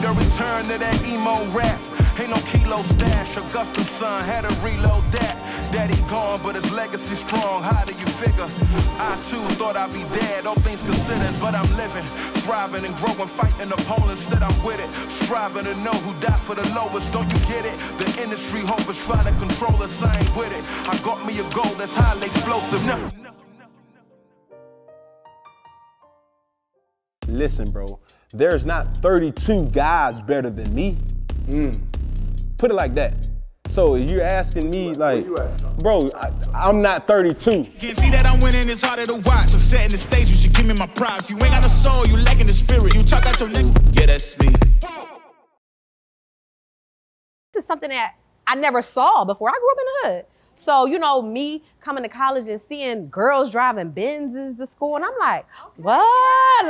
see the return to that emo rap. Ain't no kilo stash, Augusta's son had to reload that. Daddy gone, but his legacy strong, how do you figure? I too thought I'd be dead, all things considered, but I'm living, thriving and growing, fighting opponents that I'm with it. Striving to know who died for the lowest, don't you get it? The industry hopers try to control us, I ain't with it. I got me a goal that's highly explosive. No. Listen, bro, there's not 32 guys better than me. Put it like that. So you're asking me, like, bro, I'm not 32. Can see that I'm winning, it's harder to watch. I'm setting the stage, you should give me my props. You ain't got no soul, you lacking the spirit. You talk out your neck. Yeah, that's me. This is something that I never saw before. I grew up in the hood. So, you know, me coming to college and seeing girls driving Benzes to school, and I'm like, what?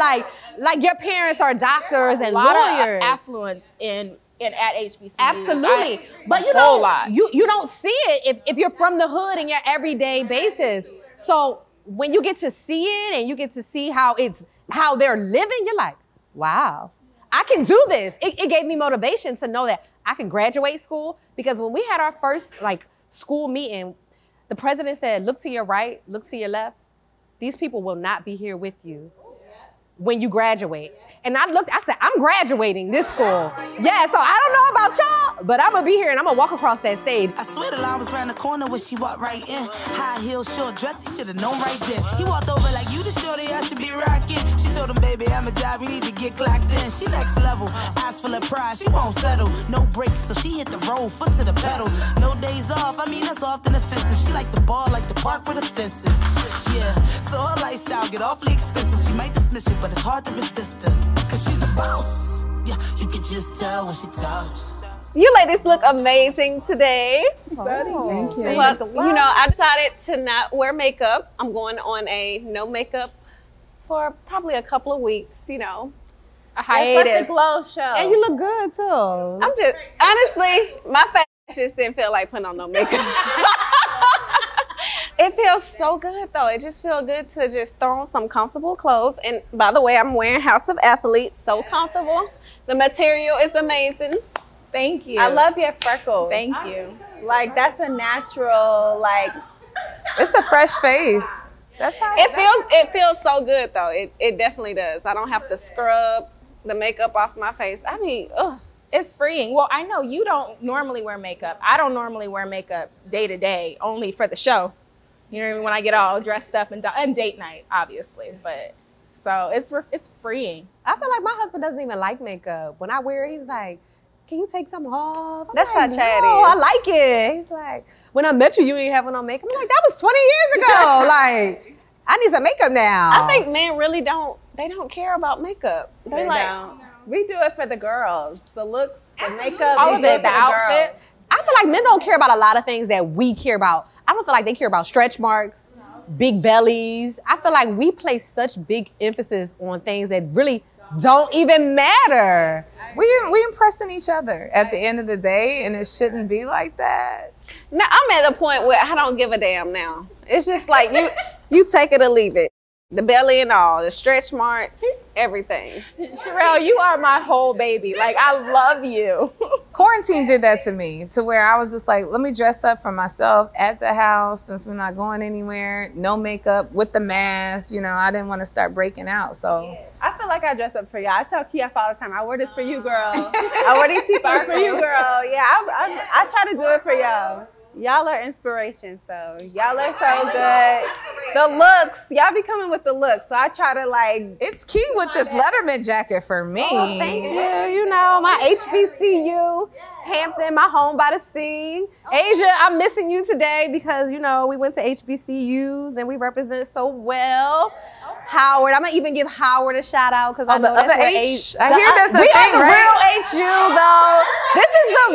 Like your parents are doctors and lawyers. A lot of affluence in at HBCU. Absolutely. But you know, you don't see it if you're from the hood in your everyday basis. So when you get to see it and you get to see how they're living, you're like, wow, I can do this. It gave me motivation to know that I can graduate school, because when we had our first school meeting, the president said, look to your right, look to your left. These people will not be here with you when you graduate. And I looked, I said, I'm graduating this school. Yeah, so I don't know about y'all, but I'm gonna be here and I'm gonna walk across that stage. I swear the line was around the corner when she walked right in. High heels, short dress, he should've known right then. He walked over like, you the shorty, I should be rocking. She told him, baby, I'm a job, you need to get clocked in. She next level, eyes full of pride, she won't settle. No brakes, so she hit the road, foot to the pedal. No days off, I mean, that's often offensive. She like the ball, like the park with the fences. Yeah, so her lifestyle get awfully expensive. She might dismiss it, but it's hard to resist her, cause she's a boss. Yeah, you can just tell when she talks. You ladies look amazing today. Oh, thank you. Well, you know, I decided to not wear makeup. I'm going on a no makeup for probably a couple of weeks, you know. A hiatus. It's like the glow show. And you look good too. I'm just, honestly, my face just didn't feel like putting on no makeup. It feels so good though. It just feels good to just throw on some comfortable clothes. And by the way, I'm wearing House of Athletes, so comfortable. The material is amazing. Thank you. I love your freckles. Thank you. Like that's a natural, like. It's a fresh face. That's how it feels so good though. It definitely does. I don't have to scrub the makeup off my face. I mean, ugh. It's freeing. Well, I know you don't normally wear makeup. I don't normally wear makeup day to day, only for the show. You know what I mean? When I get all dressed up and date night, obviously, but so it's freeing. I feel like my husband doesn't even like makeup. When I wear it, he's like, can you take some off? I'm That's like, how Chad no, is. I like it. He's like, when I met you, you ain't having no makeup. I'm like, that was 20 years ago. Like, I need some makeup now. I think men really don't care about makeup. They like, don't. We do it for the girls. The looks, the makeup, all of it, the outfits. I feel like men don't care about a lot of things that we care about. I don't feel like they care about stretch marks, big bellies. I feel like we place such big emphasis on things that really don't even matter. We impressing each other at the end of the day, and it shouldn't be like that. Now, I'm at the point where I don't give a damn now. It's just like, you take it or leave it. The belly and all, the stretch marks, everything. Sherelle, you are my whole baby. Like, I love you. Quarantine did that to me, to where I was just like, let me dress up for myself at the house since we're not going anywhere, no makeup, with the mask, you know, I didn't want to start breaking out, so. I feel like I dress up for y'all. I tell Kia all the time, I wear this for you, girl. I wear these teapots for you, girl. Yeah, I try to do it for y'all. Y'all are inspiration, so y'all are so good. The looks, y'all be coming with the looks, so I try to like. It's cute with this Letterman jacket for me. Oh, thank you. You know, my HBCU, Hampton, my home by the sea. Asia, I'm missing you today because, you know, we went to HBCUs and we represent so well. Howard, I'm gonna even give Howard a shout out because I know that's the H. I hear that's a thing, right?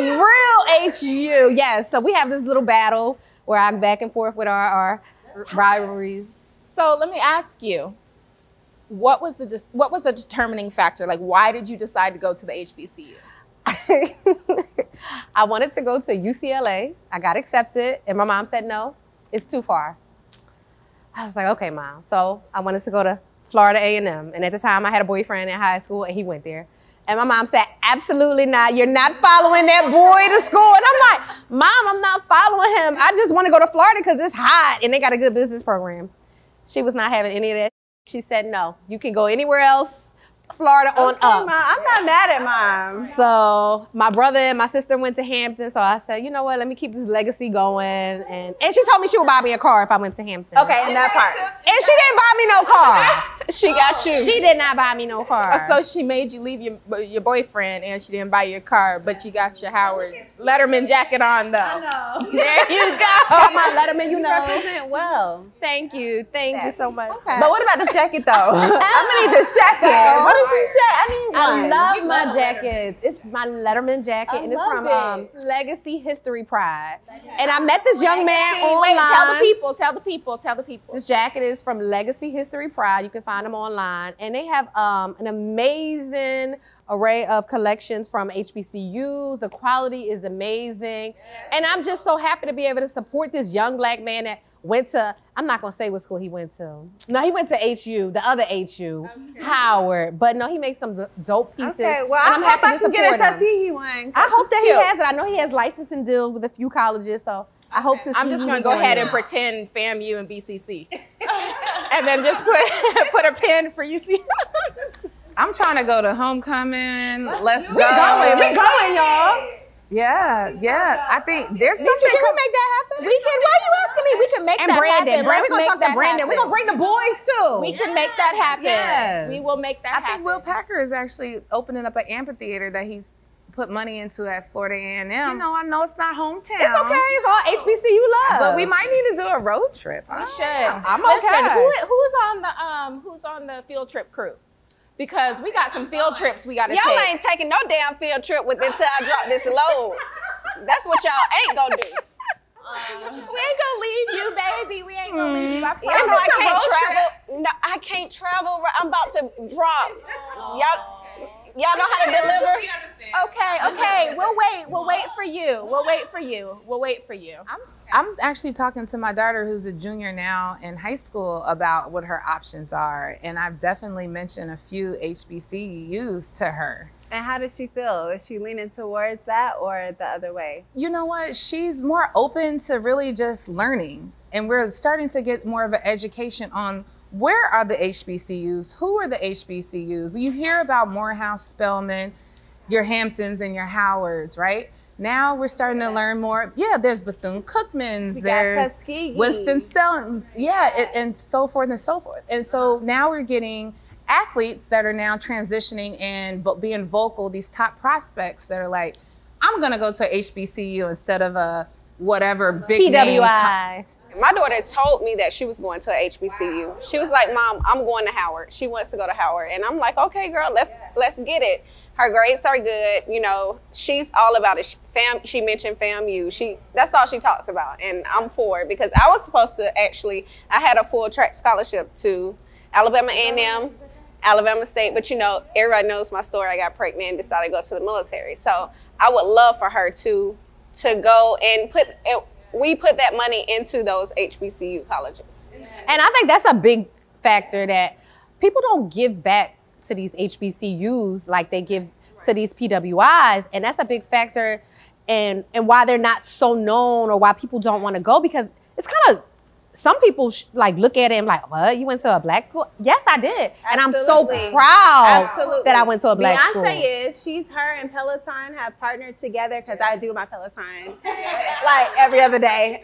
We are the real HU, though. This is the real HU. Yes, so we have this little battle where I'm back and forth with our rivalries. So let me ask you, what was the determining factor? Like, why did you decide to go to the HBCU? I wanted to go to UCLA. I got accepted and my mom said, no, it's too far. I was like, okay, mom. So I wanted to go to Florida A&M. And at the time I had a boyfriend in high school and he went there. And my mom said, absolutely not. You're not following that boy to school. And I'm like, Mom, I'm not following him. I just want to go to Florida because it's hot and they got a good business program. She was not having any of that. She said, no, you can go anywhere else. Florida on up. Mom, I'm not mad at Mom. So my brother and my sister went to Hampton. So I said, you know what? Let me keep this legacy going. And she told me she would buy me a car if I went to Hampton. Okay, in that part. And she didn't buy me no car. She got you. She did not buy me no car. So she made you leave your boyfriend, and she didn't buy you a car, but you got your Howard Letterman jacket on, though. I know. There you go. Got my Letterman, you know. Represent well. Thank you. Thank you so much. Okay. But what about this jacket, though? I'm gonna need this jacket. What is this jacket? I need one. I love my jacket. It's my Letterman jacket, and it's from Legacy History Pride. And I met this young man online. Wait, tell the people. Tell the people. Tell the people. This jacket is from Legacy History Pride. You can find them online, and they have an amazing array of collections from HBCUs. The quality is amazing, and I'm just so happy to be able to support this young black man that went to, I'm not gonna say what school he went to. No, he went to HU, the other HU, okay. Howard. But no, he makes some dope pieces. Okay, well, and I'm happy I to support get a Tuskegee one. I hope that he has it. I know he has licensing deals with a few colleges, so I hope to see. I'm just gonna go ahead and pretend FAMU and BCC. And then just put a pin for UCLA. I'm trying to go to homecoming. Let's go. We're going, y'all. Yeah, yeah. I think there's something. Can we make that happen? We can. Why are you asking me? We can make that happen. We're going to talk to Brandon. We're going to bring the boys too. We can make that happen. Yes. We will make that happen. I think Will Packer is actually opening up an amphitheater that he's put money into at Florida A&M. You know, I know it's not hometown. It's okay, it's all HBCU love. But we might need to do a road trip. We should. I'm okay. Listen, who's on the field trip crew? Because we got some field trips we got to take. Y'all ain't taking no damn field trip with until I drop this load. That's what y'all ain't gonna do. We ain't gonna leave you, baby. We ain't gonna leave you. I promise. You know, I can't travel. No, I can't travel. I'm about to drop. Y'all. Y'all know how to deliver? Okay. We'll wait for you. I'm actually talking to my daughter who's a junior now in high school about what her options are. And I've definitely mentioned a few HBCUs to her. And how did she feel? Was she leaning towards that or the other way? You know what? She's more open to really just learning. And we're starting to get more of an education on where are the HBCUs? Who are the HBCUs? You hear about Morehouse, Spelman, your Hamptons and your Howards, right? Now we're starting to learn more. Yeah, there's Bethune-Cookman's, there's Winston-Salem's, and so forth and so forth. And so now we're getting athletes that are now transitioning and being vocal, these top prospects that are like, I'm gonna go to HBCU instead of a whatever big name. PWI. My daughter told me that she was going to HBCU. Wow. She was like, Mom, I'm going to Howard. She wants to go to Howard. And I'm like, okay, girl, let's get it. Her grades are good. You know, she's all about it. She mentioned FAMU. That's all she talks about. And I'm for it because I was supposed to I had a full track scholarship to Alabama A&M, Alabama State. But, you know, everybody knows my story. I got pregnant and decided to go to the military. So I would love for her to go and we put that money into those HBCU colleges. And I think that's a big factor that people don't give back to these HBCUs like they give to these PWIs. And that's a big factor and why they're not so known or why people don't want to go, because it's kind of, some people like look at it and like, what, you went to a black school? Yes, I did. Absolutely. And I'm so proud that I went to a black school. Beyonce is, her and Peloton have partnered together because I do my Peloton like every other day.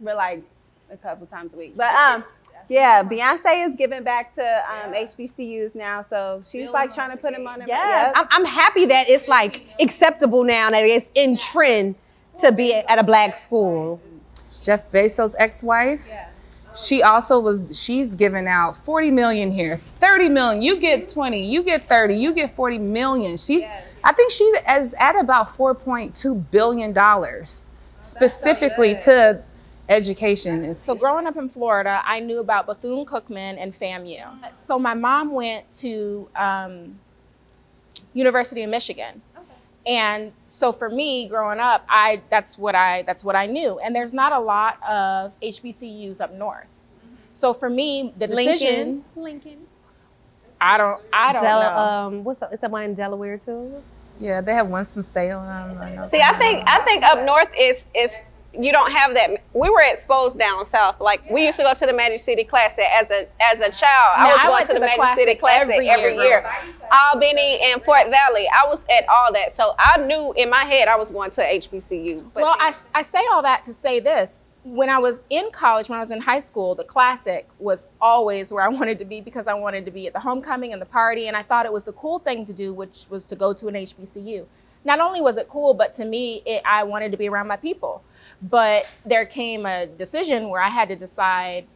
We're like a couple times a week. But yeah, Beyonce is giving back to HBCUs now. So she's like trying to put them on. Yes, I'm happy that it's like acceptable now, that it's in trend to be at a black school. Jeff Bezos' ex-wife, she also she's giving out 40 million here, 30 million, you get 20, you get 30, you get 40 million. I think she's at about $4.2 billion specifically to education. So growing up in Florida, I knew about Bethune-Cookman and FAMU. So my mom went to University of Michigan. And so for me, growing up, that's what I knew. And there's not a lot of HBCUs up north. So for me, the decision, Lincoln. I don't know. Is that one in Delaware too? Yeah, they have Winston-Salem. See, I think up north is you don't have that. We were exposed down south. Like we used to go to the Magic City Classic as a child. I went to the Magic City Classic every year. Albany and Fort Valley. I was at all that, so I knew in my head I was going to HBCU. But well, I say all that to say this. When I was in college, when I was in high school, the classic was always where I wanted to be because I wanted to be at the homecoming and the party, and I thought it was the cool thing to do, which was to go to an HBCU. Not only was it cool, but to me, I wanted to be around my people. But there came a decision where I had to decide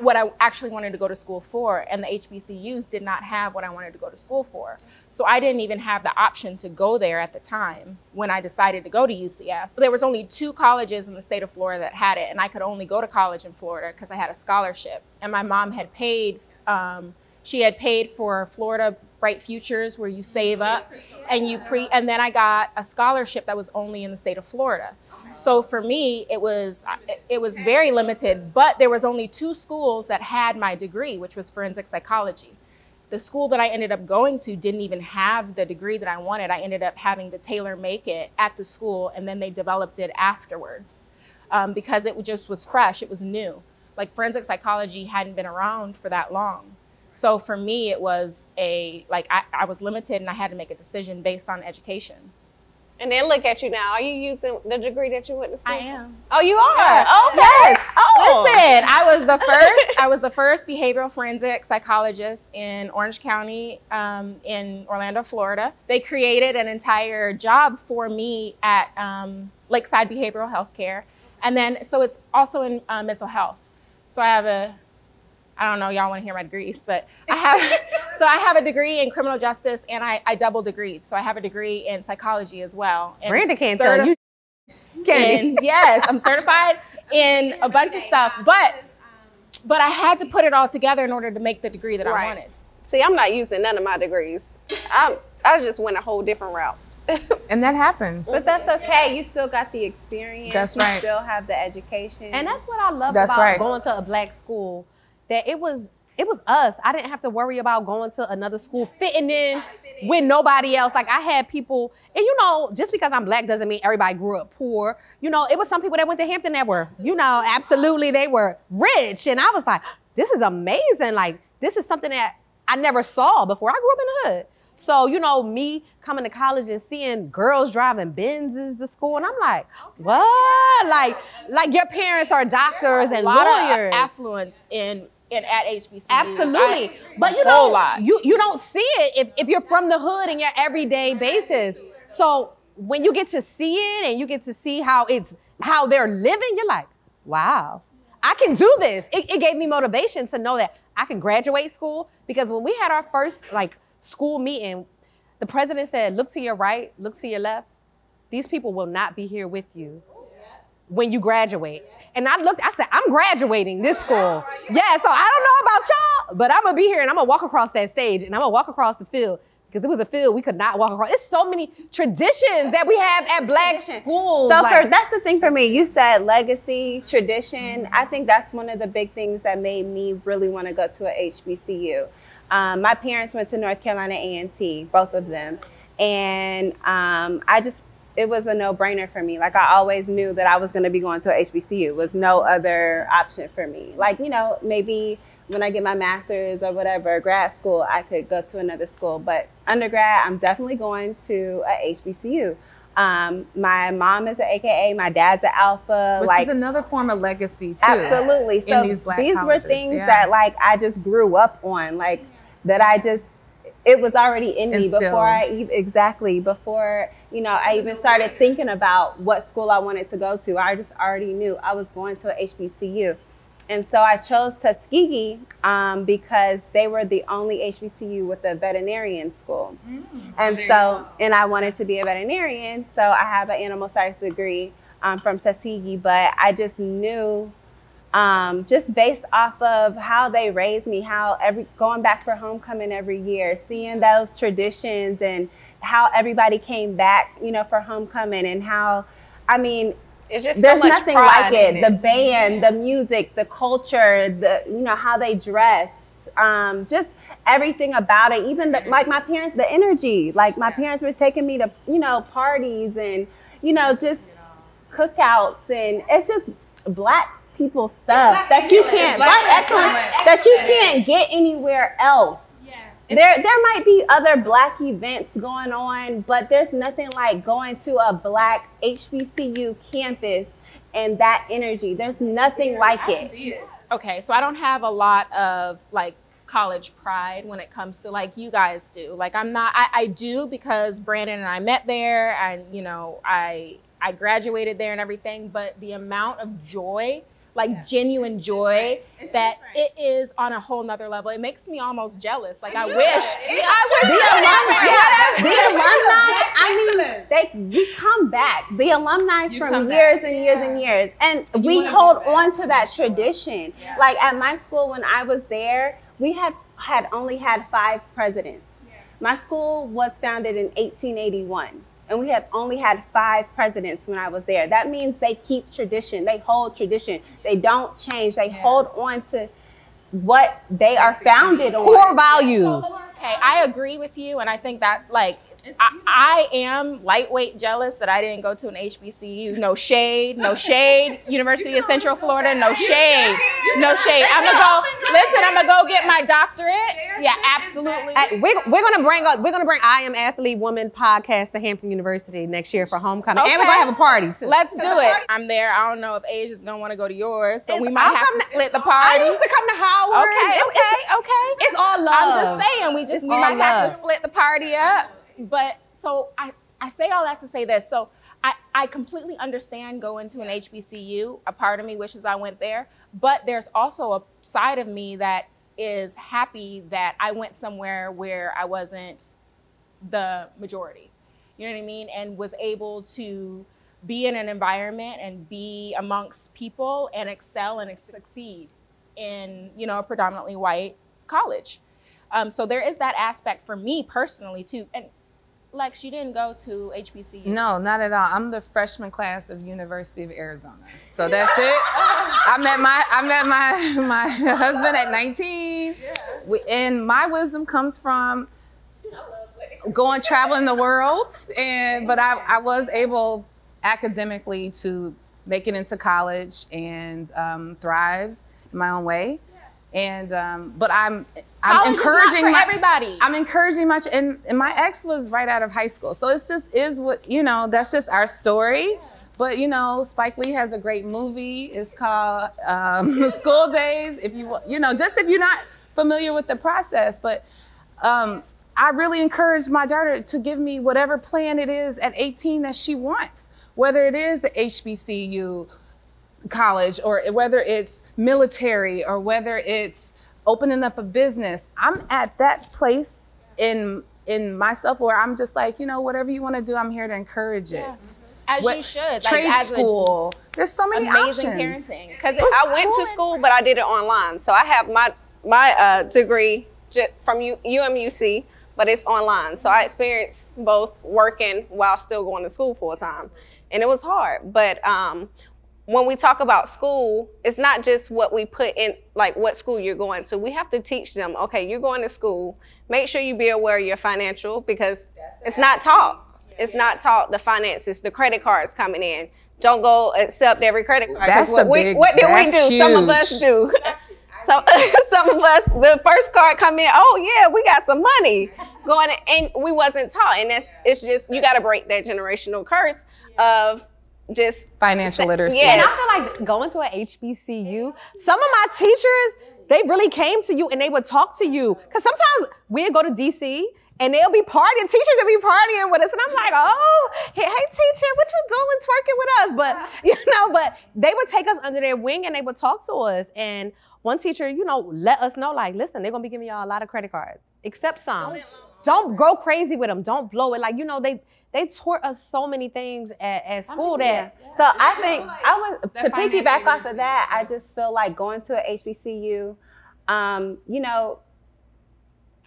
what I actually wanted to go to school for, and the HBCUs did not have what I wanted to go to school for. So I didn't even have the option to go there at the time when I decided to go to UCF. There was only 2 colleges in the state of Florida that had it, and I could only go to college in Florida because I had a scholarship. And my mom had paid, she had paid for Florida Bright Futures, where you save up and you and then I got a scholarship that was only in the state of Florida. So for me, it was very limited, but there was only 2 schools that had my degree, which was forensic psychology. The school that I ended up going to didn't even have the degree that I wanted. I ended up having to tailor make it at the school, and then they developed it afterwards because it just was fresh, it was new. Like forensic psychology hadn't been around for that long. So for me, it was I was limited and I had to make a decision based on education. And then look at you now. Are you using the degree that you went to school? I am. Oh, you are? Yeah. Okay. Yes. Oh. Listen, I was the first behavioral forensic psychologist in Orange County in Orlando, Florida. They created an entire job for me at Lakeside Behavioral Healthcare. And then, so it's also in mental health. So I have I don't know, y'all want to hear my degrees, but I have a degree in criminal justice, and I double degreed. So I have a degree in psychology as well. And Brandon can't tell you. Yes, I'm certified in a bunch of stuff, but I had to put it all together in order to make the degree that I wanted. See, I'm not using none of my degrees. I just went a whole different route. And that happens. But that's okay. You still got the experience. That's right. You still have the education. And that's what I love about going to a Black school. That it was us. I didn't have to worry about going to another school, fitting in with nobody else. Like I had people, and you know, just because I'm Black doesn't mean everybody grew up poor. You know, it was some people that went to Hampton that were, you know, absolutely they were rich. And I was like, this is amazing. Like, this is something that I never saw before. I grew up in the hood. So, you know, me coming to college and seeing girls driving Benzes to school, and I'm like, what? Like your parents are doctors and lawyers. A lot of affluence at HBCU. Absolutely. But you know, you don't see it if you're from the hood in your everyday basis. So when you get to see it and you get to see how they're living, you're like, wow, I can do this. It gave me motivation to know that I can graduate school, because when we had our first school meeting, the president said, look to your right, look to your left. These people will not be here with you when you graduate. And I said, I'm graduating this school. Yeah, so I don't know about y'all, but I'm gonna be here and I'm gonna walk across that stage and I'm gonna walk across the field, because it was a field we could not walk across. It's so many traditions that we have at Black schools. So that's the thing for me. You said legacy, tradition. I think that's one of the big things that made me really wanna go to a HBCU. My parents went to North Carolina A&T, both of them. And it was a no-brainer for me. Like, I always knew that I was going to be going to a HBCU. It was no other option for me. Like, you know, maybe when I get my master's or whatever, grad school, I could go to another school. But undergrad, I'm definitely going to a HBCU. My mom is an AKA, my dad's an Alpha. Which is another form of legacy, too. Absolutely. So these colleges were things that, like, I just grew up on. Like, that I just... It was already in me before, you know, I even started thinking about what school I wanted to go to. I just already knew I was going to a HBCU. And so I chose Tuskegee because they were the only HBCU with a veterinarian school. And I wanted to be a veterinarian. So I have an animal science degree from Tuskegee, but I just knew just based off of how they raised me, going back for homecoming every year, seeing those traditions and how everybody came back, you know, for homecoming, and how, I mean, it's just there's so much nothing like it. The band, the music, the culture, you know, how they dress, just everything about it, even the, like my parents, the energy, like my parents were taking me to, you know, parties and, you know, just cookouts, and it's just Black people stuff that you can't, that you can't get anywhere else. There might be other Black events going on, but there's nothing like going to a Black HBCU campus and that energy. There's nothing like it. Okay, so I don't have a lot of like college pride when it comes to like you guys do. Like I'm not, I do because Brandon and I met there, and you know, I graduated there and everything, but the amount of joy, like genuine joy, that it is on a whole nother level. It makes me almost jealous. Like I wish the alumni, we come back. The alumni from years and years and years. And we hold on to that tradition. Yeah. Like at my school, when I was there, we had only had 5 presidents. Yeah. My school was founded in 1881. And we have only had 5 presidents when I was there. That means they keep tradition. They hold tradition. They don't change. They hold on to what they are founded on. Core values. Okay, I agree with you. And I think that, like, I am lightweight jealous that I didn't go to an HBCU. No shade, no shade. University of Central Florida, no shade, no shade. I'm gonna go, listen, I'm gonna go get my doctorate. Yeah, absolutely. We're gonna bring I Am Athlete Woman podcast to Hampton University next year for homecoming. Okay. And we're gonna have a party too. Let's do it. I'm there, I don't know if Age is gonna wanna go to yours, so we might have to split the party. I used to come to Howard. Okay, okay. It's all love. I'm just saying, we might have to split the party up. But so I say all that to say this. So I completely understand going to an HBCU. A part of me wishes I went there, but there's also a side of me that is happy that I went somewhere where I wasn't the majority, you know what I mean? And was able to be in an environment and be amongst people and excel and succeed in, you know, a predominantly white college. So there is that aspect for me personally too. And like, she didn't go to HBCU. No, not at all. I'm the freshman class of University of Arizona. So that's it. I met my husband at 19. Yeah. And my wisdom comes from going traveling the world. But I was able academically to make it into college and thrived in my own way. And but I'm encouraging everybody. I'm encouraging much, and my ex was right out of high school, so it's just is what, you know. That's just our story. Yeah. But you know, Spike Lee has a great movie. It's called School Days. If you know, just if you're not familiar with the process, but I really encourage my daughter to give me whatever plan it is at 18 that she wants, whether it is the HBCU. College, or whether it's military, or whether it's opening up a business. I'm at that place in myself where I'm just like, you know, whatever you want to do, I'm here to encourage it. As you should. Trade school. There's so many amazing options. Parenting. Because I went to school, but I did it online. So I have my degree from UMUC, but it's online. So I experienced both working while still going to school full time, and it was hard. But when we talk about school, it's not just what we put in, like what school you're going to. We have to teach them, okay, you're going to school, make sure you be aware of your financial, because it's not taught. It's not taught, the finances, the credit cards coming in. Don't go accept every credit card. That's what did we do? Huge. Some of us do. So some of us, the first card come in, oh yeah, we got some money going, and we wasn't taught. And that's, it's just, you got to break that generational curse of just financial literacy. Yeah, and I feel like going to an HBCU, some of my teachers, they really came to you and they would talk to you. Because sometimes we'd go to DC and they'll be partying, teachers will be partying with us. And I'm like, oh, hey teacher, what you doing twerking with us? But, you know, but they would take us under their wing and they would talk to us. And one teacher, you know, let us know, like, listen, they're going to be giving y'all a lot of credit cards, except some. Don't go crazy with them. Don't blow it. Like, you know, they taught us so many things at school. So I think, like, to piggyback off of that, I just feel like going to an HBCU, you know,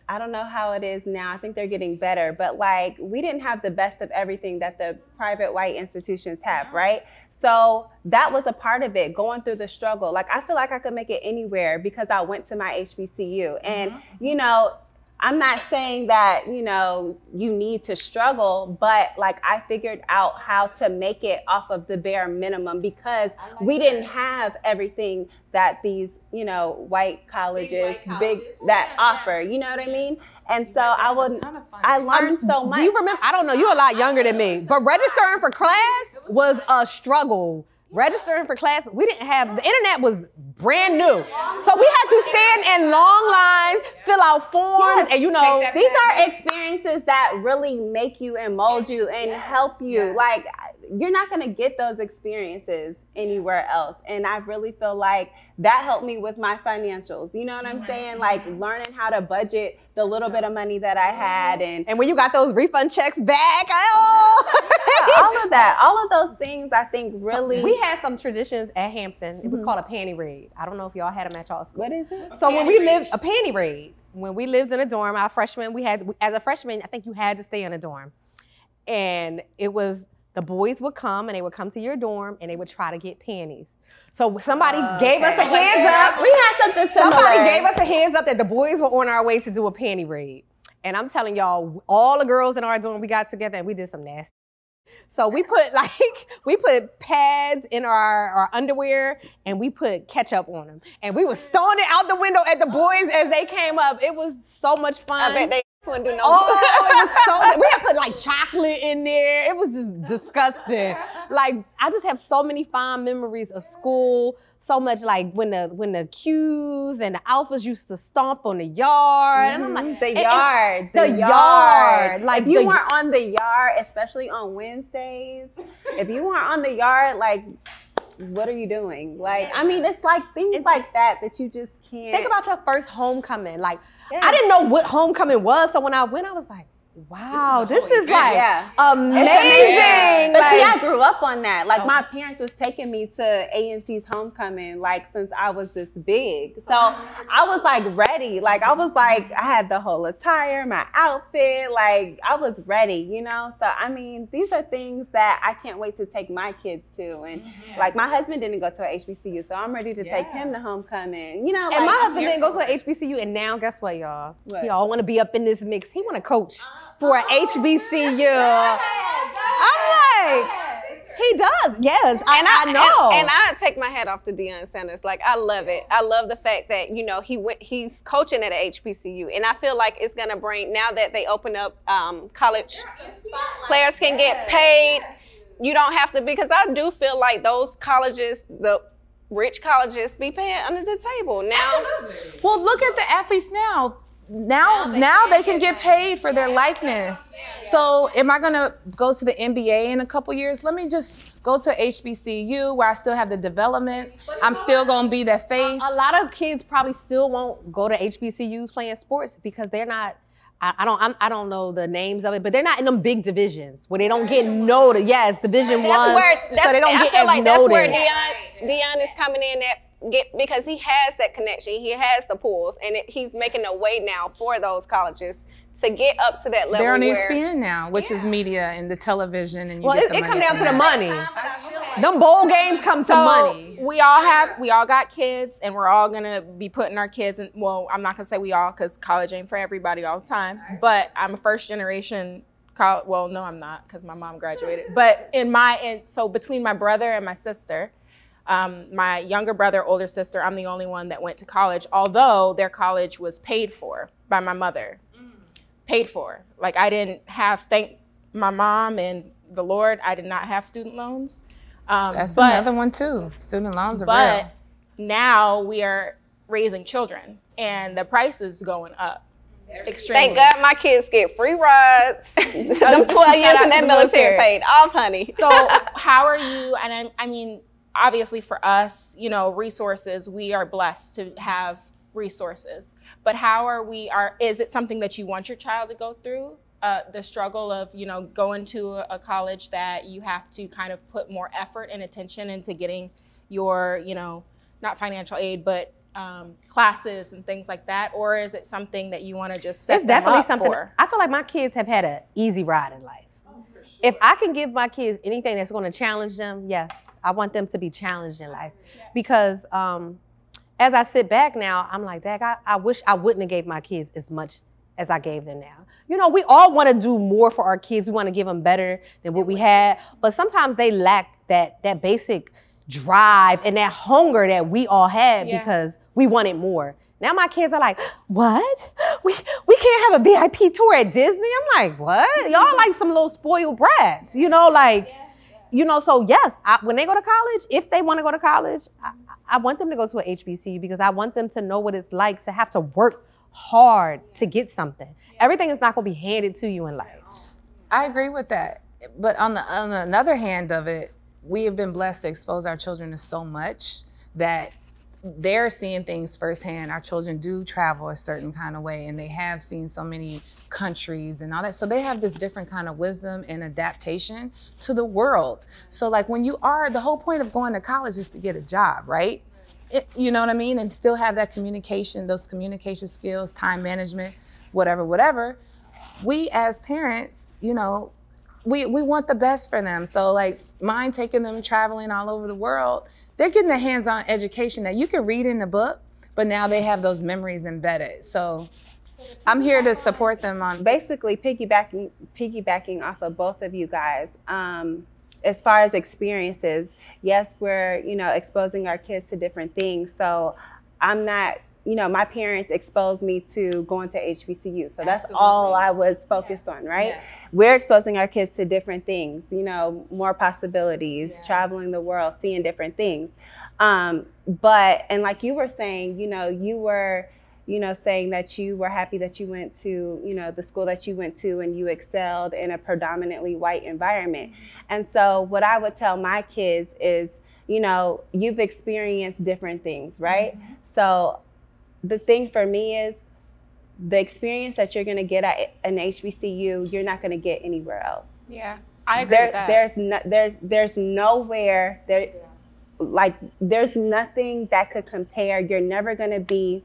I don't know how it is now. I think they're getting better, but like, we didn't have the best of everything that the private white institutions have, right? So that was a part of it, going through the struggle. Like, I feel like I could make it anywhere because I went to my HBCU. And, you know, I'm not saying that, you know, you need to struggle, but like I figured out how to make it off of the bare minimum because we didn't have everything that these, you know, white colleges, big colleges offer, you know what I mean? And so I learned so much. Do you remember? I don't know, you're a lot younger than me, but registering for class was a struggle. Registering for class, we didn't have, the internet was brand new. So we had to stand in long lines, fill out forms, and you know, these are experiences that really make you and mold you and help you. Like, you're not gonna get those experiences anywhere else. And I really feel like that helped me with my financials. You know what I'm saying? Like learning how to budget the little bit of money that I had. And when you got those refund checks back, all of that, all of those things I think really. We had some traditions at Hampton. It was called a panty raid. I don't know if y'all had them at y'all school. What is it? So when we lived, a panty raid. When we lived in a dorm, our freshman, we had, as a freshman, I think you had to stay in a dorm. And it was, the boys would come and they would come to your dorm and they would try to get panties. So somebody gave us a hands up. We had something similar. Somebody gave us a hands up that the boys were on our way to do a panty raid. And I'm telling y'all, all the girls in our dorm, we got together and we did some nasty. So we put like, we put pads in our underwear and we put ketchup on them. And we was throwing it out the window at the boys as they came up. It was so much fun. I bet they wouldn't do no it was so, we had put like chocolate in there. It was just disgusting. Like, I just have so many fond memories of school. So much like when the Qs and the Alphas used to stomp on the yard. And I'm like, the yard. Like if you weren't on the yard, especially on Wednesdays, if you weren't on the yard, like, what are you doing? Like, I mean, it's like things like that that you just can't. Think about your first homecoming. Like, I didn't know what homecoming was. So when I went, I was like, wow, this is like amazing. Amazing. But like, see, I grew up on that. Like my parents was taking me to A&T's homecoming like since I was this big. So I was like ready. Like I was like, I had the whole attire, my outfit, like I was ready, you know? So I mean, these are things that I can't wait to take my kids to. And like my husband didn't go to a HBCU, so I'm ready to take him to homecoming, you know? And like, my husband didn't go to a HBCU, and now guess what, y'all? Y'all wanna be up in this mix. He wanna coach for an HBCU. I'm like, he does, yes, I know. And I take my hat off to Deion Sanders. Like, I love it. I love the fact that, you know, he's coaching at a HBCU. And I feel like it's gonna bring, now that they open up college, players can get paid. You don't have to, because I do feel like those colleges, the rich colleges, be paying under the table now. Absolutely. Well, look at the athletes now. Now they can get paid for their likeness. So am I gonna go to the NBA in a couple years? Let me just go to HBCU where I still have the development. I'm still gonna be that face. A lot of kids probably still won't go to HBCUs playing sports because they're not, I don't know the names of it, but they're not in them big divisions where they don't get noted. Yes, Division One. So they don't get noted. I feel like that's where Deion is coming in at. Because he has that connection, he has the pools, and he's making a way now for those colleges to get up to that level. They're on ESPN now, which is media and the television, and it comes down to the money. Them bowl games come to money. We all got kids, and we're all gonna be putting our kids in. Well, I'm not gonna say we all, because college ain't for everybody all the time. But I'm a first generation. Well, no, I'm not, because my mom graduated. But so between my brother and my sister. My younger brother, older sister, I'm the only one that went to college, although their college was paid for by my mother. Paid for. Like I didn't have, thank my mom and the Lord, I did not have student loans. That's another one too. Student loans are real. But now we are raising children and the price is going up. Extremely. Thank God my kids get free rides. Them 12 years in that military paid off, honey. So how are you, and I mean, obviously for us, you know, resources, we are blessed to have resources, but how are we, is it something that you want your child to go through? The struggle of, you know, going to a college that you have to kind of put more effort and attention into getting your, you know, not financial aid, but classes and things like that? Or is it something that you want to just set them up for? It's definitely something. I feel like my kids have had an easy ride in life. Oh, for sure. If I can give my kids anything that's going to challenge them, yes. I want them to be challenged in life because as I sit back now, I'm like, Dad, I wish I wouldn't have gave my kids as much as I gave them now. You know, we all want to do more for our kids. We want to give them better than what we had. But sometimes they lack that basic drive and that hunger that we all had because we wanted more. Now my kids are like, what? We can't have a VIP tour at Disney? I'm like, what? Y'all like some little spoiled brats, you know, like, you know, so yes, when they go to college, if they want to go to college, I want them to go to an HBCU because I want them to know what it's like to have to work hard to get something. Everything is not going to be handed to you in life. I agree with that. But on the another hand of it, we have been blessed to expose our children to so much that they're seeing things firsthand. Our children do travel a certain kind of way and they have seen so many countries and all that. So they have this different kind of wisdom and adaptation to the world. So like when you are, the whole point of going to college is to get a job, right? You know what I mean? And still have that communication, those communication skills, time management, whatever, whatever. We as parents, you know, we want the best for them. So like mine taking them traveling all over the world, they're getting a hands-on education that you can read in the book, but now they have those memories embedded. So I'm here to support them on. Basically piggybacking off of both of you guys. As far as experiences, yes, we're, you know, exposing our kids to different things. So I'm not, you know, my parents exposed me to going to HBCU. So that's all I was focused on, right? Yeah. We're exposing our kids to different things, you know, more possibilities, traveling the world, seeing different things. And like you were saying, you know, saying that you were happy that you went to, you know, the school that you went to and you excelled in a predominantly white environment. And so what I would tell my kids is, you know, you've experienced different things, right? So the thing for me is the experience that you're going to get at an HBCU, you're not going to get anywhere else. Yeah, I agree with that. There's nothing that could compare. You're never going to be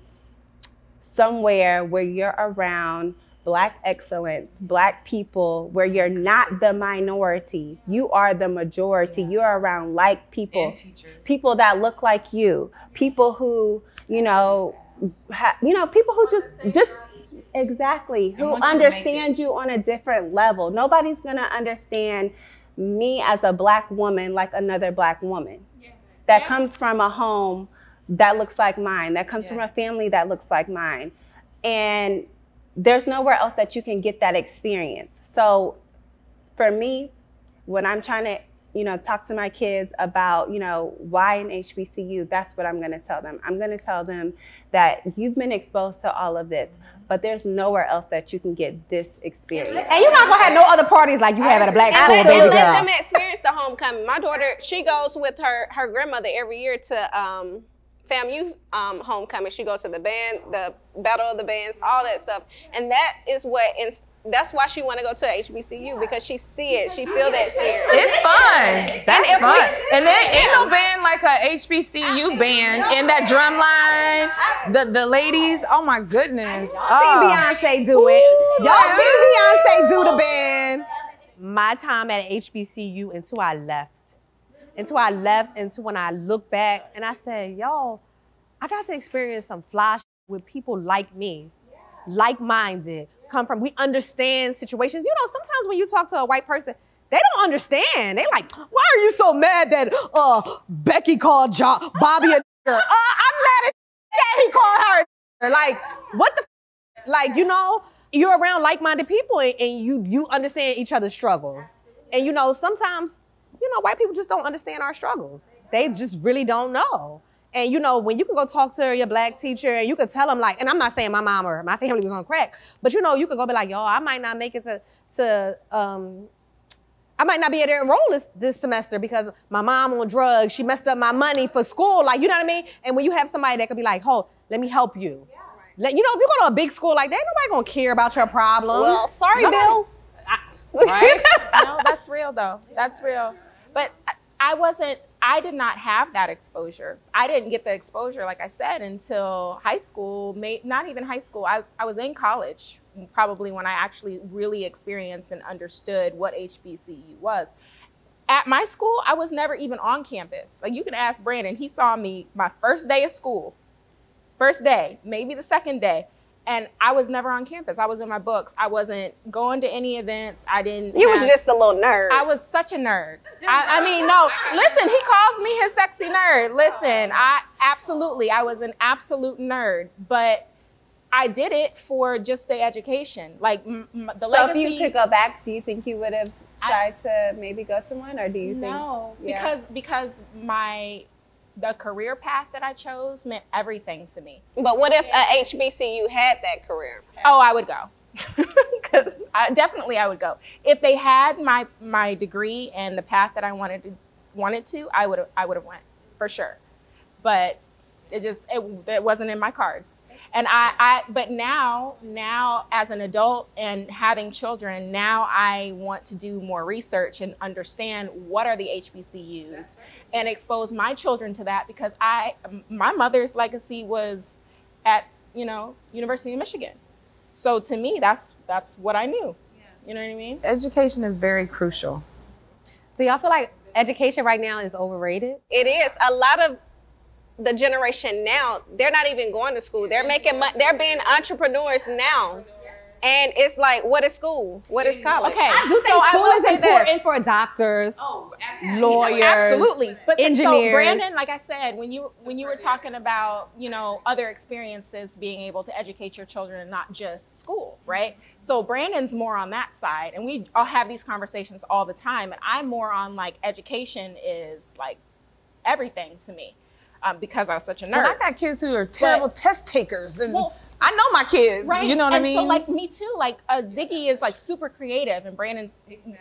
somewhere where you're around Black excellence, Black people, where you're not the minority. You are the majority. Yeah. You're around like people, people that look like you, people who, you know, people who who understand you on a different level. Nobody's going to understand me as a Black woman like another Black woman that comes from a home that looks like mine, that comes from a family that looks like mine. And there's nowhere else that you can get that experience. So for me, when I'm trying to, you know, talk to my kids about, you know, why an HBCU, that's what I'm going to tell them. I'm going to tell them that you've been exposed to all of this, but there's nowhere else that you can get this experience. And you're not going to have no other parties like you have at a Black school, baby girl. Let them experience the homecoming. My daughter, she goes with her grandmother every year to FAMU homecoming. She goes to the band, the Battle of the Bands, all that stuff. And that is what, that's why she want to go to HBCU, because she see it, she feel that spirit. It's fun, that's fun. And then ain't no band like a HBCU band and that drum line, the ladies, oh my goodness. Y'all seen Beyonce do it. Y'all seen Beyonce do the band. My time at HBCU until I left, until when I look back and I said, yo, I got to experience some fly with people like me, like-minded, come from, we understand situations. You know, sometimes when you talk to a white person, they don't understand. They like, why are you so mad that Becky called Bobby a nigger? I'm mad at that he called her a nigger. Like, what the f? Like, you know, you're around like-minded people and you understand each other's struggles. And you know, sometimes, you know, white people just don't understand our struggles. They just really don't know. And you know, when you can go talk to your Black teacher and you can tell them like, and I'm not saying my mom or my family was on crack, but you know, you could go be like, yo, I might not make it to I might not be able to enroll this semester because my mom on drugs, she messed up my money for school. Like, you know what I mean? And when you have somebody that could be like, oh, let me help you. Yeah, right. You know, if you go to a big school like that, nobody gonna care about your problems. Well, sorry, Bill. Right? No, that's real though. That's real. But I did not have that exposure. I didn't get the exposure, like I said, until high school, not even high school. I was in college probably when I actually really experienced and understood what HBCU was. At my school, I was never even on campus. Like, you can ask Brandon, he saw me my first day of school, maybe the second day. And I was never on campus. I was in my books. I wasn't going to any events. I didn't. You was just a little nerd. I was such a nerd. I mean, no, listen, he calls me his sexy nerd. Listen, I was an absolute nerd, but I did it for just the education. Like the legacy. So if you could go back, do you think you would have tried to maybe go to one, or do you think? No, because the career path that I chose meant everything to me. But what if a HBCU had that career path? Oh, I would go. Because I would go. If they had my degree and the path that I wanted to, I would have went for sure. But it just it wasn't in my cards. And but now as an adult and having children, now I want to do more research and understand what are the HBCUs and expose my children to that, because my mother's legacy was at, University of Michigan. So to me, that's what I knew. You know what I mean? Education is very crucial. So y'all feel like education right now is overrated? It is. A lot of the generation now, they're not even going to school. They're making money. They're being entrepreneurs now. And it's like, what is school? What is college? Okay, I do think school is important for doctors, lawyers, absolutely. But engineers. So Brandon, like I said, when you were talking about, other experiences, being able to educate your children and not just school, right? So Brandon's more on that side, and we all have these conversations all the time. And I'm more on like education is like everything to me. Because I was such a nerd. But I got kids who are terrible test takers, and I know my kids, right? You know what I mean? And so like me too, like Ziggy is like super creative, and Brandon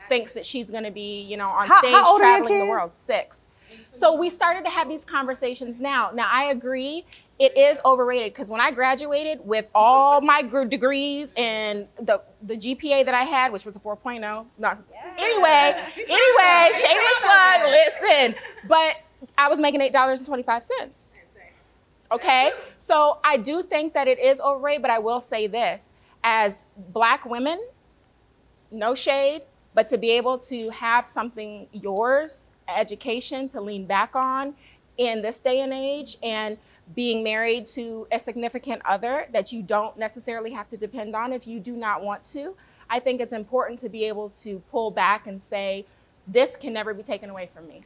thinks that she's gonna be, on stage traveling the world. 6. So we started to have these conversations now. Now I agree, it is overrated, because when I graduated with all my degrees and the GPA that I had, which was a 4.0, anyway, shameless plug, listen, but I was making $8.25. Okay, so I do think that it is overrated, but I will say this: as Black women, no shade, but to be able to have something yours, education to lean back on in this day and age, and being married to a significant other that you don't necessarily have to depend on if you do not want to, I think it's important to be able to pull back and say, this can never be taken away from me.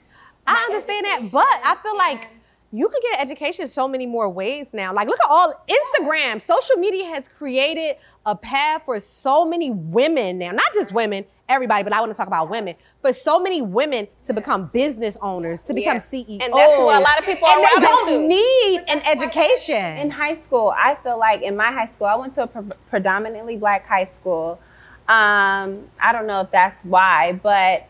I understand that, but I feel like you can get an education so many more ways now. Like, look at all Instagram. Social media has created a path for so many women now, not just women, everybody, but I want to talk about women, for so many women to become business owners, to become CEOs. And that's what a lot of people are around to. And they don't need an education. In high school, I feel like in my high school, I went to a predominantly Black high school. I don't know if that's why, but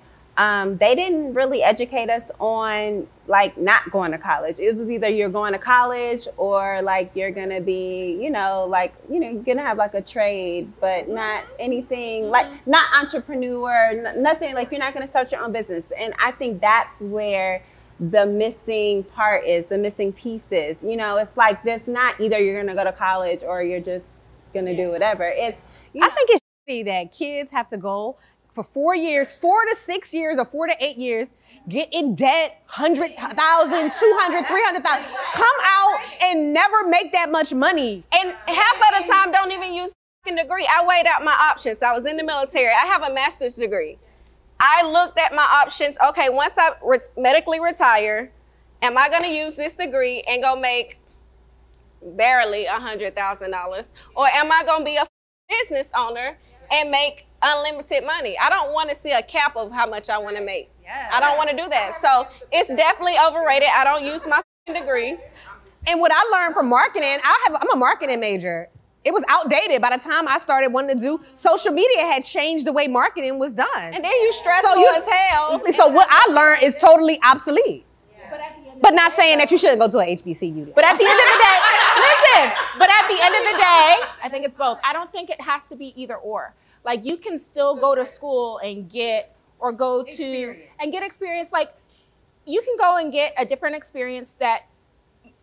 they didn't really educate us on like not going to college. It was either you're going to college or like you're gonna be, you're gonna have like a trade, but not anything like not entrepreneur, nothing like you're not gonna start your own business. And I think that's where the missing part is, the missing pieces. It's like there's not either you're gonna go to college or you're just gonna do whatever. It's I think it's shitty that kids have to go for 4 years, 4 to 6 years or 4 to 8 years, get in debt, 100,000, 200, 300,000, come out and never make that much money. And half of the time don't even use a degree. I weighed out my options. I was in the military. I have a master's degree. I looked at my options. Okay, once I medically retire, am I gonna use this degree and go make barely $100,000? Or am I gonna be a business owner and make unlimited money? I don't want to see a cap of how much I want to make. I don't want to do that. So it's definitely overrated. I don't use my degree. And what I learned from marketing, I'm a marketing major. It was outdated by the time I started wanting to do social media. Had changed the way marketing was done. And then you stressful as hell. So what I learned is totally obsolete. But not saying that you shouldn't go to an HBCU. But at the end of the day, but at the end of the day, I think it's both. I don't think it has to be either or. Like you can still go to school and get experience. Like you can go and get a different experience that,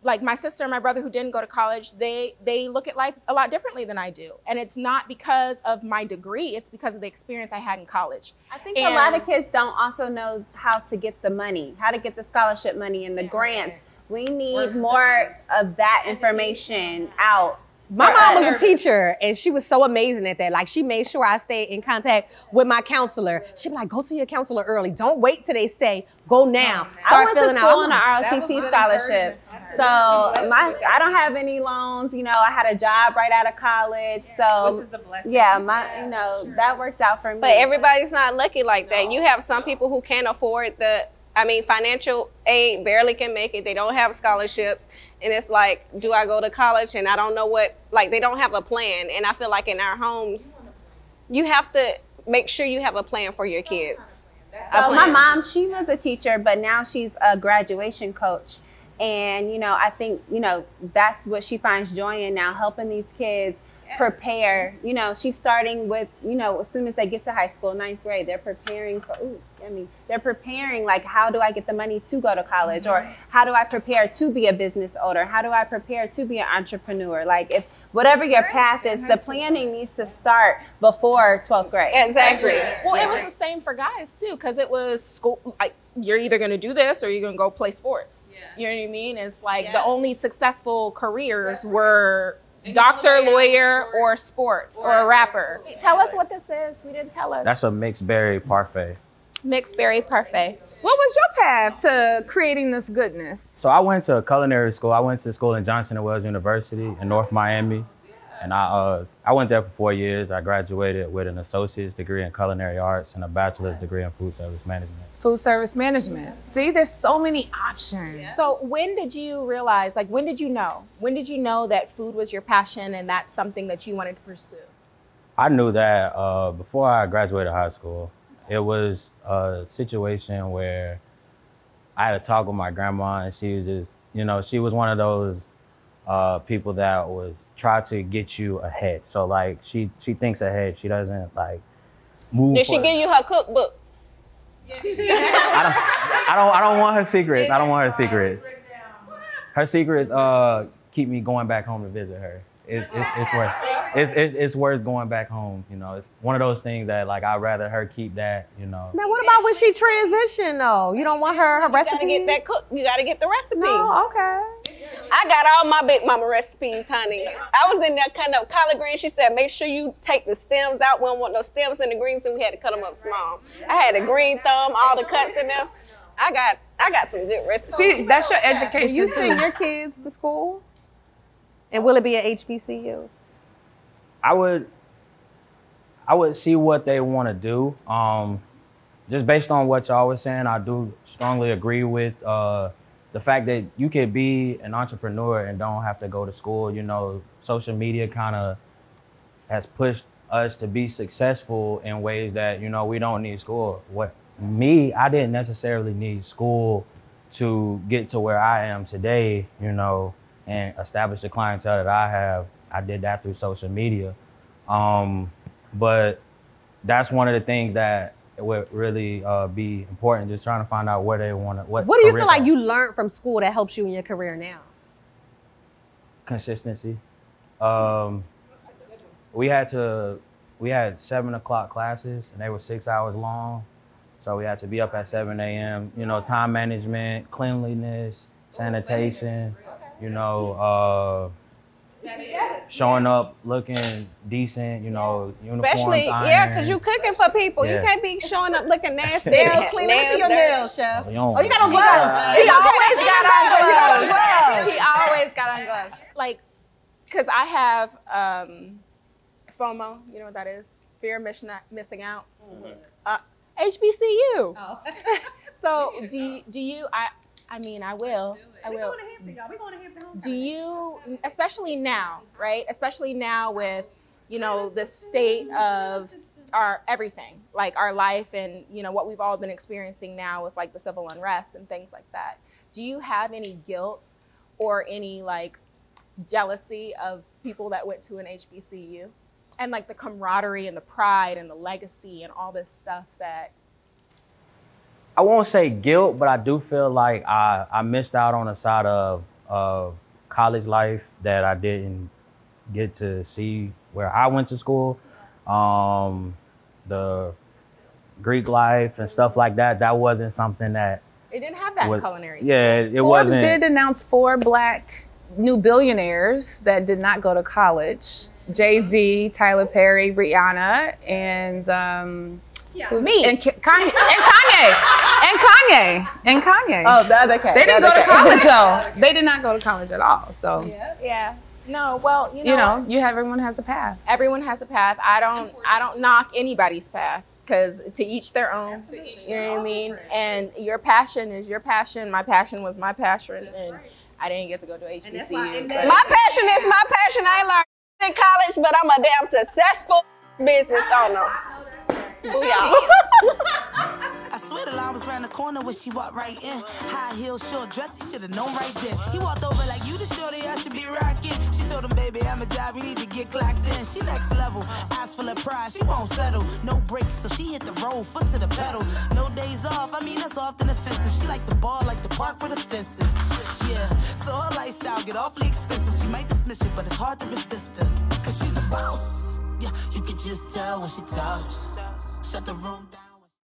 like my sister and my brother who didn't go to college, they look at life a lot differently than I do. And it's not because of my degree, it's because of the experience I had in college. I think a lot of kids don't also know how to get the money, how to get the scholarship money and the grants. We need more of that information out My mom was a teacher, and she was so amazing at that. Like, she made sure I stayed in contact with my counselor. She'd be like, go to your counselor early. Don't wait till they say, go now. Start filling out. I went to school on an ROTC scholarship. So I don't have any loans. You know, I had a job right out of college. Yeah, so, which is a blessing. Yeah, you know, sure, that worked out for me. But everybody's not lucky like that. You have some people who can't afford the, I mean, financial aid, barely can make it. They don't have scholarships. And it's like, do I go to college? And I don't know what, like, they don't have a plan. And I feel like in our homes, you have to make sure you have a plan for your kids. So my mom, she was a teacher, but now she's a graduation coach. And, you know, I think, you know, that's what she finds joy in now, helping these kids prepare. You know, she's starting with, you know, as soon as they get to high school, 9th grade, they're preparing for, they're preparing, like, how do I get the money to go to college? Or how do I prepare to be a business owner? How do I prepare to be an entrepreneur? Like, if whatever your path is, the planning needs to start before 12th grade. Exactly. Well, it was the same for guys too, because it was school, like, you're either going to do this or you're going to go play sports. You know what I mean? It's like the only successful careers were doctor, lawyer, or sports, or a rapper. Wait, tell us what this is. We didn't tell us. That's a mixed berry parfait. Mixed berry parfait. What was your path to creating this goodness? So I went to a culinary school. I went to school in Johnson & Wales University in North Miami. And I went there for 4 years. I graduated with an associate's degree in culinary arts and a bachelor's degree in food service management. Food service management. See, there's so many options. So when did you realize, like, when did you know? When did you know that food was your passion and that's something that you wanted to pursue? I knew that before I graduated high school. It was a situation where I had a talk with my grandma, and she was just, you know, she was one of those people that was try to get you ahead. So, like, she thinks ahead. She doesn't, like, move. Did she give you her cookbook? Yes. I don't want her secrets. I don't want her secrets. Her secrets keep me going back home to visit her. It's worth going back home. You know, it's one of those things that, like, I'd rather her keep that, you know. Now, what about when she transitioned, though? You don't want her recipe? You gotta get that cook. You gotta get the recipe. No, okay. I got all my Big Mama recipes, honey. I was in that kind of collard greens. She said, make sure you take the stems out. We don't want no stems in the greens, and we had to cut them up small. I had a green thumb, all the cuts in them. I got some good recipes. See, that's your education. Will you send your kids to school? And will it be an HBCU? I would see what they want to do. Just based on what y'all was saying, I do strongly agree with the fact that you could be an entrepreneur and don't have to go to school. You know, social media kind of has pushed us to be successful in ways that, you know, we don't need school. I didn't necessarily need school to get to where I am today, you know, and establish the clientele that I have. I did that through social media. But that's one of the things that it would really be important, just trying to find out where they want to, what do you feel like you learned from school that helps you in your career now? Consistency. We had 7 o'clock classes and they were 6 hours long. So we had to be up at 7 a.m., you know, time management, cleanliness, sanitation, you know, showing up looking decent, you know, uniforms, especially, iron. Yeah, because you cooking for people. Yeah. You can't be showing up looking nasty. Nails, clean up your nails, chef. Oh, you got on gloves. He always got on gloves. She always got on gloves. Like, because I have FOMO, you know what that is? Fear of missing out. HBCU. Oh. So do you, I mean, I will. I will. We're going to Hampton, y'all. We're going to Hampton. Do you, especially now, right? Especially now with, you know, the state of our everything, like our life and, you know, what we've all been experiencing now with, like, the civil unrest and things like that. Do you have any guilt or any, like, jealousy of people that went to an HBCU and, like, the camaraderie and the pride and the legacy and all this stuff that? I won't say guilt, but I do feel like I missed out on a side of college life that I didn't get to see where I went to school. The Greek life and stuff like that, that wasn't something that... It didn't have that culinary stuff. Yeah, it wasn't. Forbes did announce 4 black new billionaires that did not go to college. Jay-Z, Tyler Perry, Rihanna, and me. And Kanye. And Kanye. Oh, that's okay. They didn't go to college though. They did not go to college at all. So yeah. No, well, you know, everyone has a path. Everyone has a path. I don't knock anybody's path, because to each their own. Absolutely. You know what I mean? And your passion is your passion. My passion was my passion. That's and right. I didn't get to go to HBCU. My passion is my passion. I ain't learned in college, but I'm a damn successful business owner. Booyah. I swear the line was round the corner when she walked right in. High heels, short dress, he should have known right then. He walked over like, you the shorty, I should be rocking. She told him, baby, I'm a job, you need to get clocked in. She next level, eyes full of pride, she won't settle. No brakes, so she hit the road, foot to the pedal. No days off, I mean, that's often offensive. She like the ball, like the park with the fences. Yeah, so her lifestyle get awfully expensive. She might dismiss it, but it's hard to resist her, because she's a boss. Yeah, you can just tell when she talks. Shut the room down.